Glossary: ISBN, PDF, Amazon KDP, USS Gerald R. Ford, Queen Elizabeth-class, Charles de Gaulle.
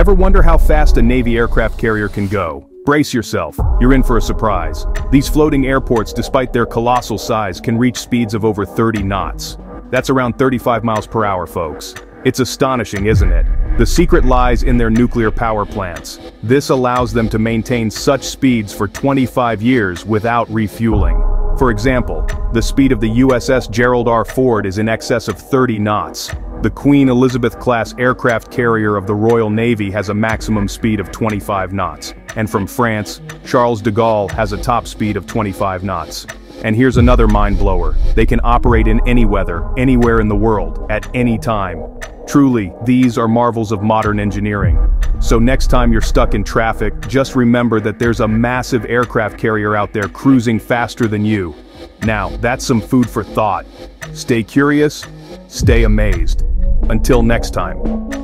Ever wonder how fast a Navy aircraft carrier can go? Brace yourself, you're in for a surprise. These floating airports, despite their colossal size, can reach speeds of over 30 knots. That's around 35 miles per hour, folks. It's astonishing, isn't it? The secret lies in their nuclear power plants. This allows them to maintain such speeds for 25 years without refueling. For example, the speed of the USS Gerald R. Ford is in excess of 30 knots. The Queen Elizabeth-class aircraft carrier of the Royal Navy has a maximum speed of 25 knots. And from France, Charles de Gaulle has a top speed of 25 knots. And here's another mind-blower. They can operate in any weather, anywhere in the world, at any time. Truly, these are marvels of modern engineering. So next time you're stuck in traffic, just remember that there's a massive aircraft carrier out there cruising faster than you. Now, that's some food for thought. Stay curious, stay amazed. Until next time.